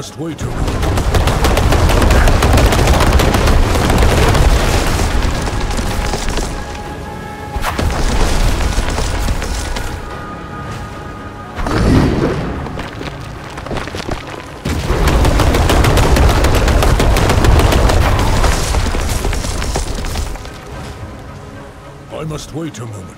Must wait to I must wait a moment.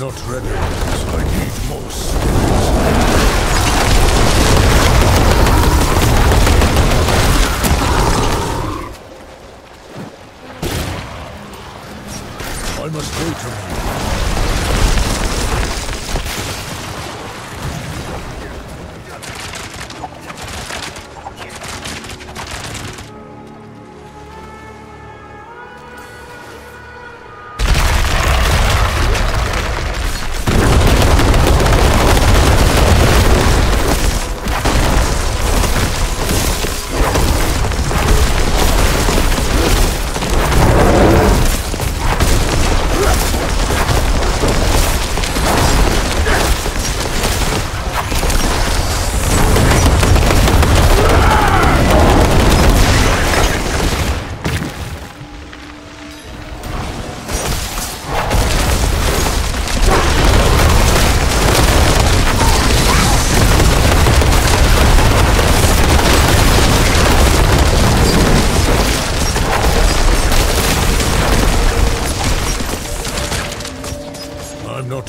I'm not ready. I need more souls. I must go to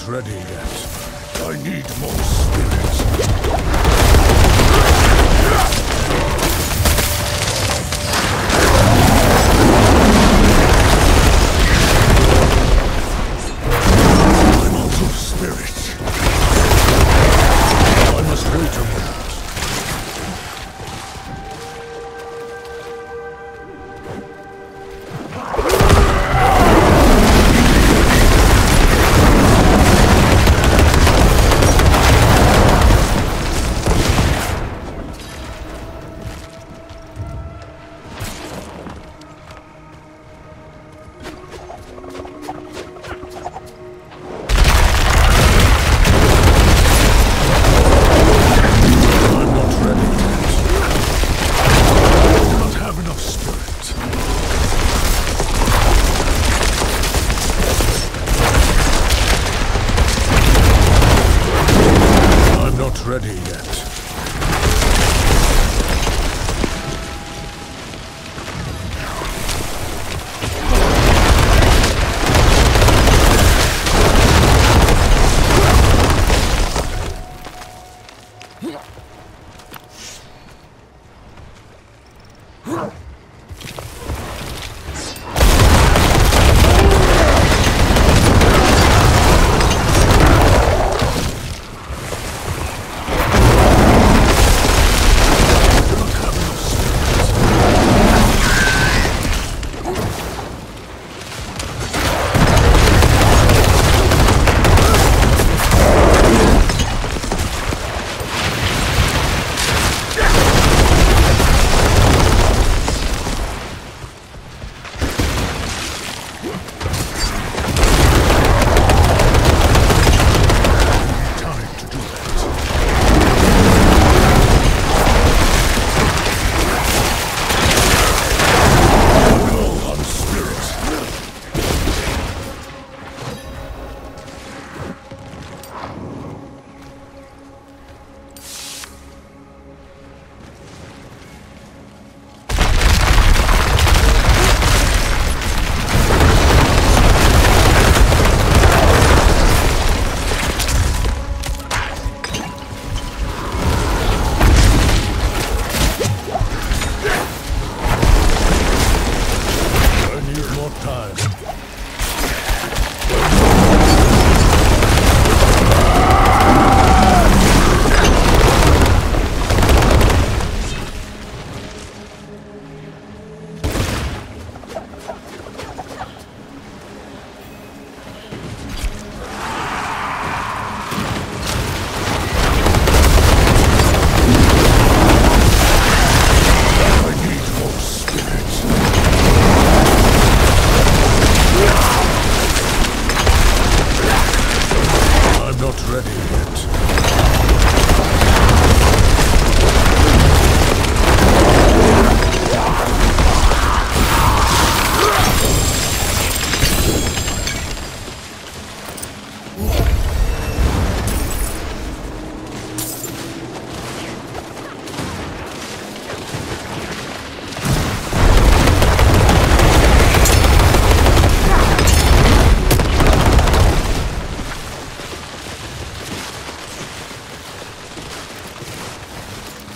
ready yet. I need more spirits. Ready yet.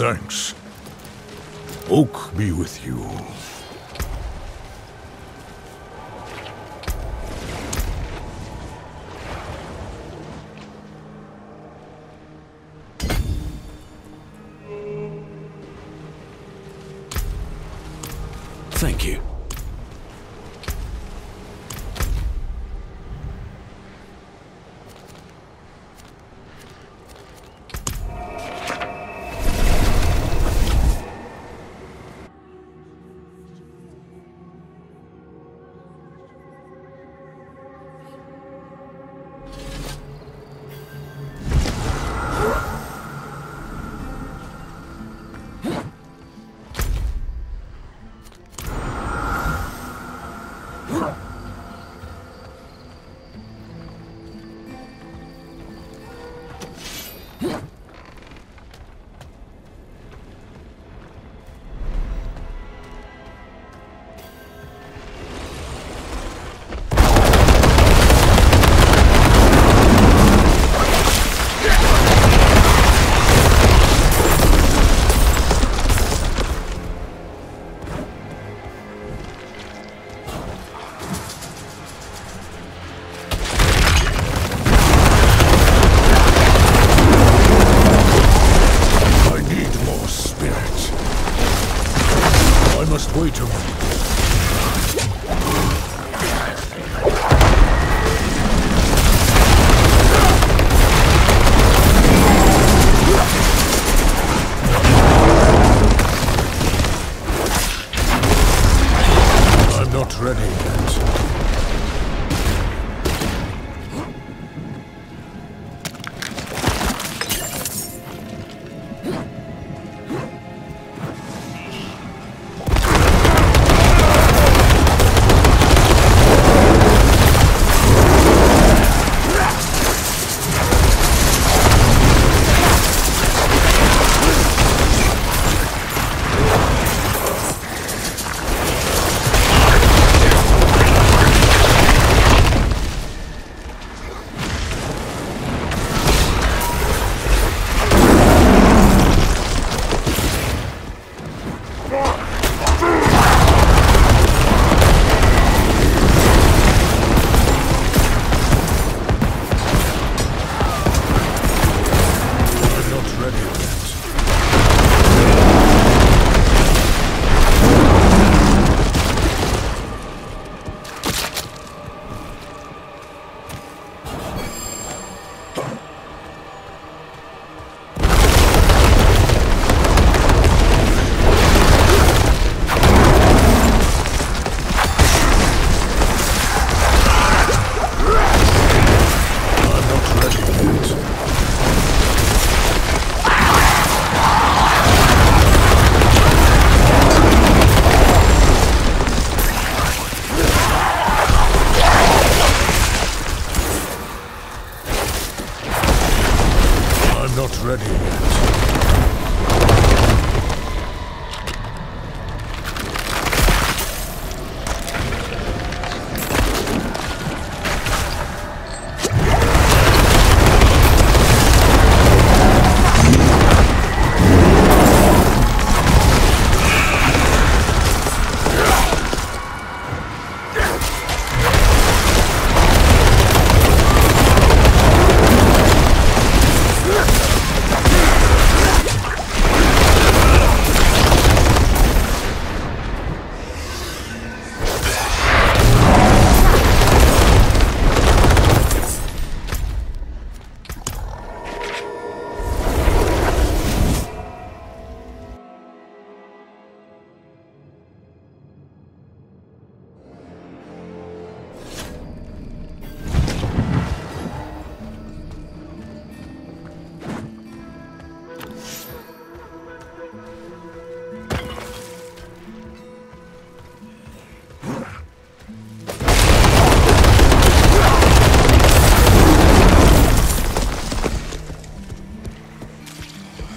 Thanks. Oak be with you. Thank you.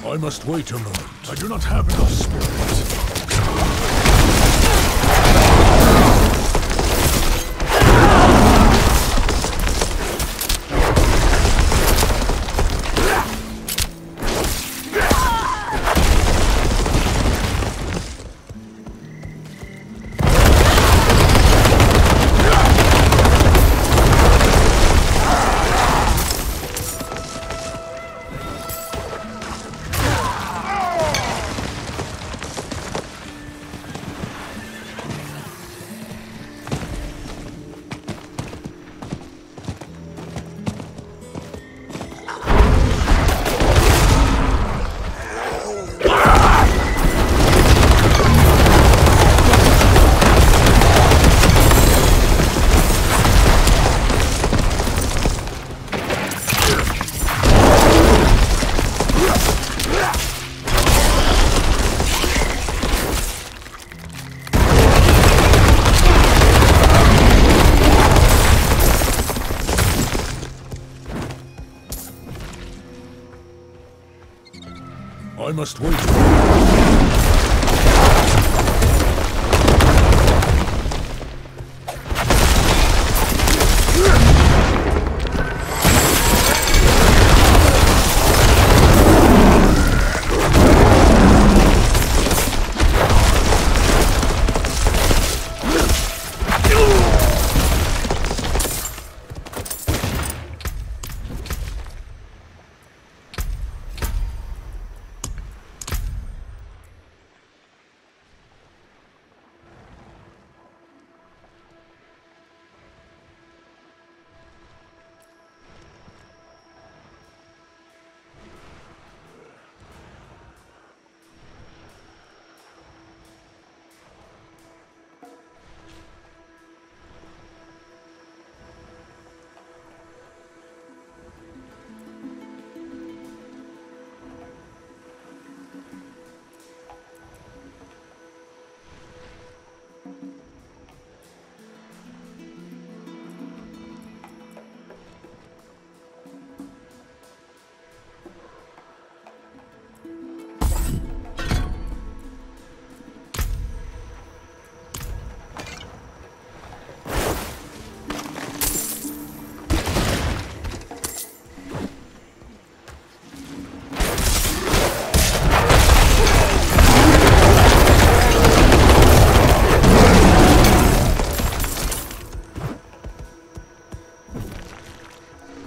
I must wait a moment. I do not have enough spirit. I must wait.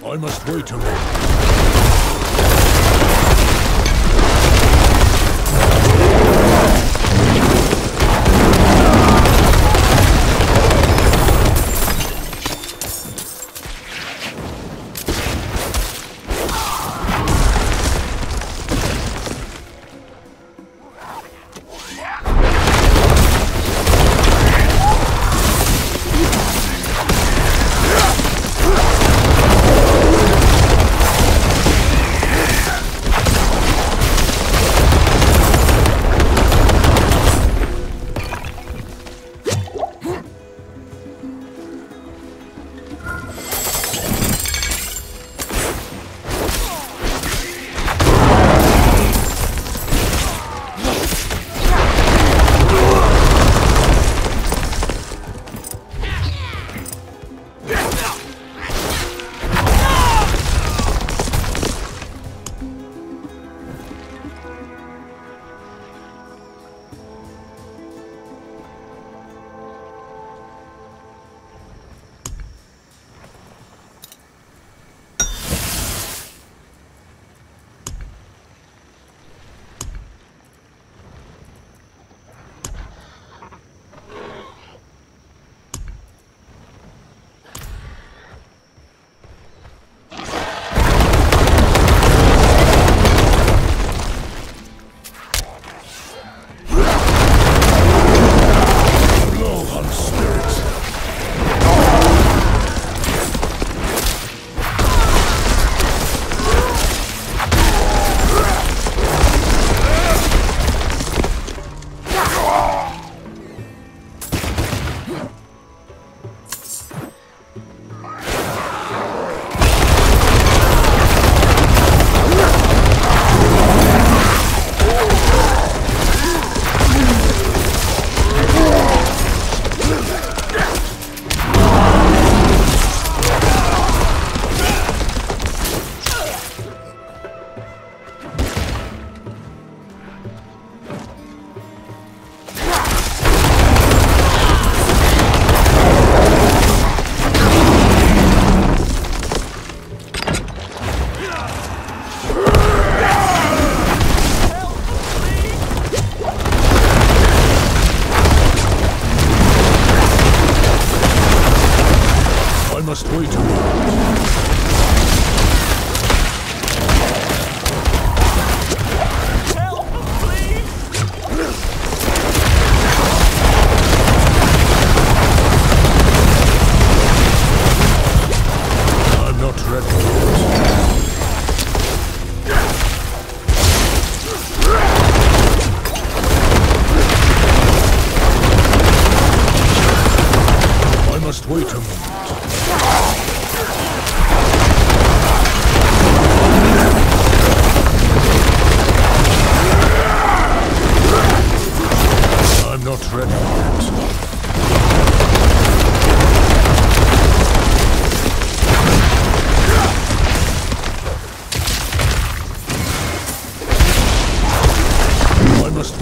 I must wait till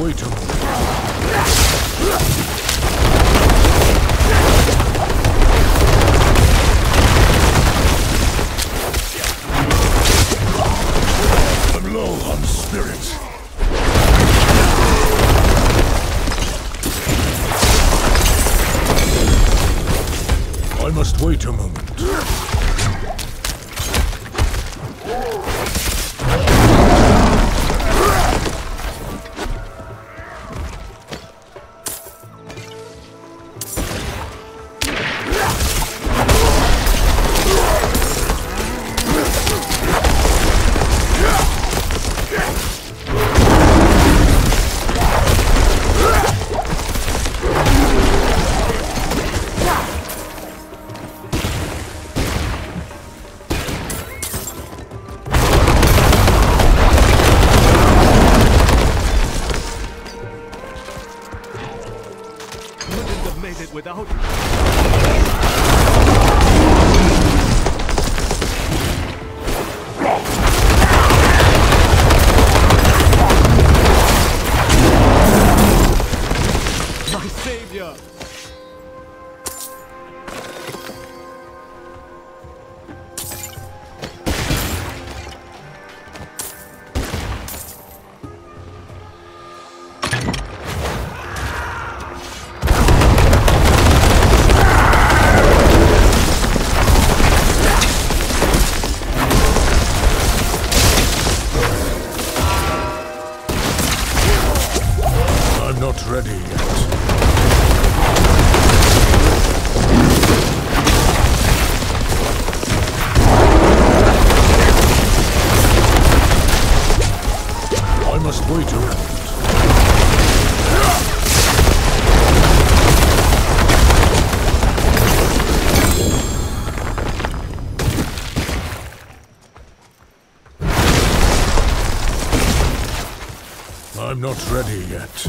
Naruto. I must wait a moment. Without my savior. Not ready yet. I'm not ready yet.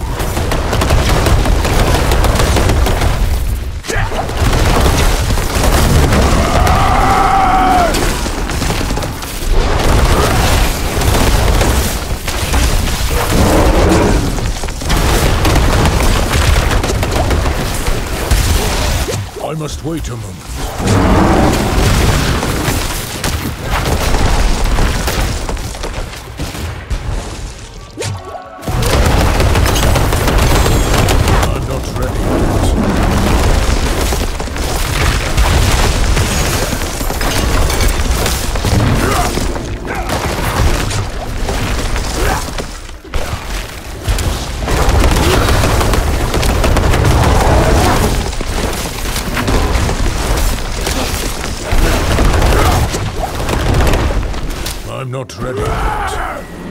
I must wait a moment. I'm not ready yet.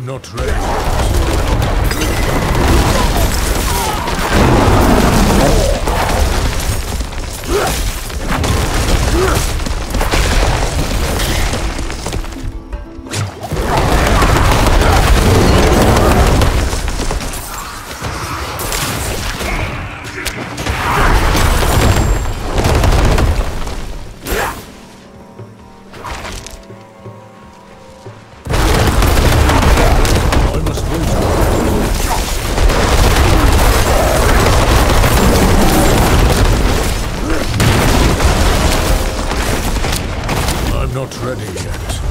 I'm not ready. Not ready yet.